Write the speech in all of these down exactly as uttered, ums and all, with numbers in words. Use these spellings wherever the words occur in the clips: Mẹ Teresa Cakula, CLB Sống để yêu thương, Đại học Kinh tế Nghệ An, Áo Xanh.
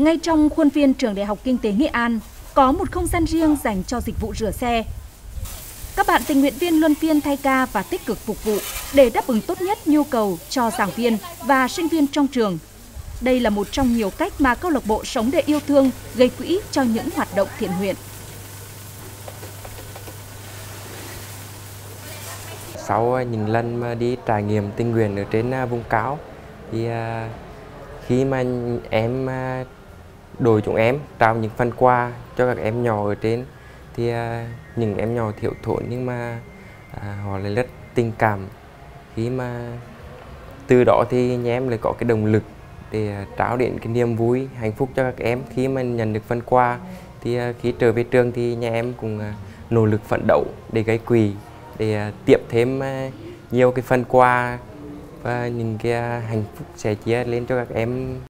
Ngay trong khuôn viên trường Đại học Kinh tế Nghệ An có một không gian riêng dành cho dịch vụ rửa xe. Các bạn tình nguyện viên luân phiên thay ca và tích cực phục vụ để đáp ứng tốt nhất nhu cầu cho giảng viên và sinh viên trong trường. Đây là một trong nhiều cách mà câu lạc bộ Sống để yêu thương gây quỹ cho những hoạt động thiện nguyện. Sau những lần mà đi trải nghiệm tình nguyện ở trên vùng cao, thì khi mà em đội chúng em trao những phần quà cho các em nhỏ ở trên, thì những em nhỏ thiểu thốn nhưng mà họ lại rất tình cảm. Khi mà từ đó thì nhà em lại có cái động lực để trao đến cái niềm vui, hạnh phúc cho các em. Khi mà nhận được phần quà thì khi trở về trường thì nhà em cũng nỗ lực phấn đấu để gây quỹ, để tiếp thêm nhiều cái phần quà và những cái hạnh phúc sẻ chia lên cho các em.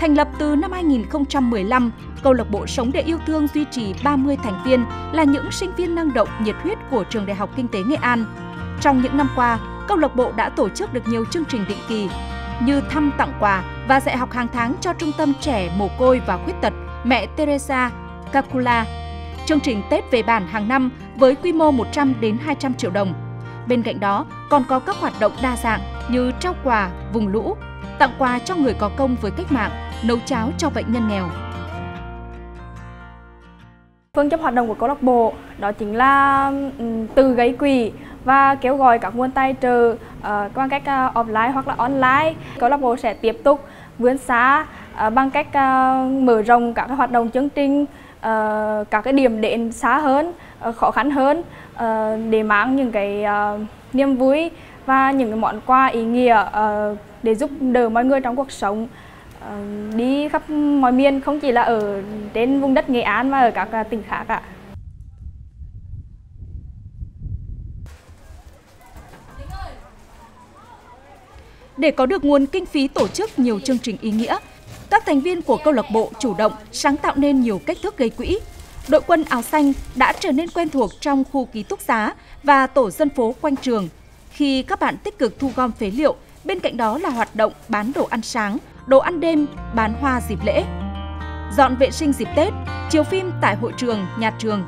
Thành lập từ năm hai nghìn không trăm mười lăm, câu lạc bộ Sống để yêu thương duy trì ba mươi thành viên là những sinh viên năng động, nhiệt huyết của trường Đại học Kinh tế Nghệ An. Trong những năm qua, câu lạc bộ đã tổ chức được nhiều chương trình định kỳ như thăm, tặng quà và dạy học hàng tháng cho trung tâm trẻ mồ côi và khuyết tật Mẹ Teresa Cakula, chương trình Tết về bản hàng năm với quy mô một trăm đến hai trăm triệu đồng. Bên cạnh đó, còn có các hoạt động đa dạng như trao quà vùng lũ, tặng quà cho người có công với cách mạng, nấu cháo cho bệnh nhân nghèo. Phương châm hoạt động của câu lạc bộ đó chính là từ gây quỹ và kêu gọi các nguồn tài trợ uh, qua cách uh, offline hoặc là online. Câu lạc bộ sẽ tiếp tục vươn xa uh, bằng cách uh, mở rộng các hoạt động chương trình, uh, các cái điểm đến xa hơn, uh, khó khăn hơn uh, để mang những cái uh, niềm vui và những cái món quà ý nghĩa uh, để giúp đỡ mọi người trong cuộc sống, uh, đi khắp mọi miền, không chỉ là ở trên vùng đất Nghệ An mà ở các uh, tỉnh khác ạ. Để có được nguồn kinh phí tổ chức nhiều chương trình ý nghĩa, các thành viên của câu lạc bộ chủ động sáng tạo nên nhiều cách thức gây quỹ. Đội quân áo xanh đã trở nên quen thuộc trong khu ký túc xá và tổ dân phố quanh trường, khi các bạn tích cực thu gom phế liệu, bên cạnh đó là hoạt động bán đồ ăn sáng, đồ ăn đêm, bán hoa dịp lễ, dọn vệ sinh dịp Tết, chiếu phim tại hội trường, nhà trường.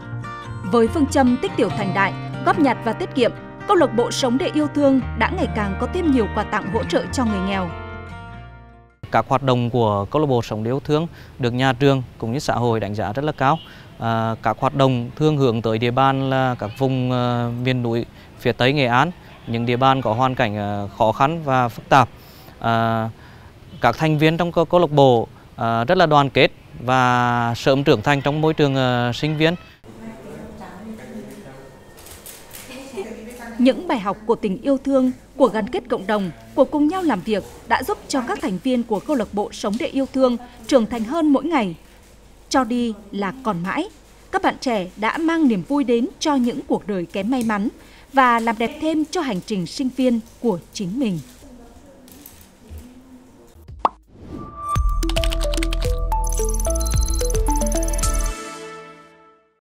Với phương châm tích tiểu thành đại, góp nhặt và tiết kiệm, câu lạc bộ Sống để yêu thương đã ngày càng có thêm nhiều quà tặng hỗ trợ cho người nghèo. Các hoạt động của câu lạc bộ Sống để yêu thương được nhà trường cũng như xã hội đánh giá rất là cao. À, các hoạt động thương hướng tới địa bàn là các vùng à, miền núi phía Tây Nghệ An, những địa bàn có hoàn cảnh à, khó khăn và phức tạp. À, các thành viên trong câu lạc bộ à, rất là đoàn kết và sớm trưởng thành trong môi trường à, sinh viên. Những bài học của tình yêu thương, của gắn kết cộng đồng, của cùng nhau làm việc đã giúp cho các thành viên của câu lạc bộ Sống để yêu thương trưởng thành hơn mỗi ngày. Cho đi là còn mãi, các bạn trẻ đã mang niềm vui đến cho những cuộc đời kém may mắn và làm đẹp thêm cho hành trình sinh viên của chính mình.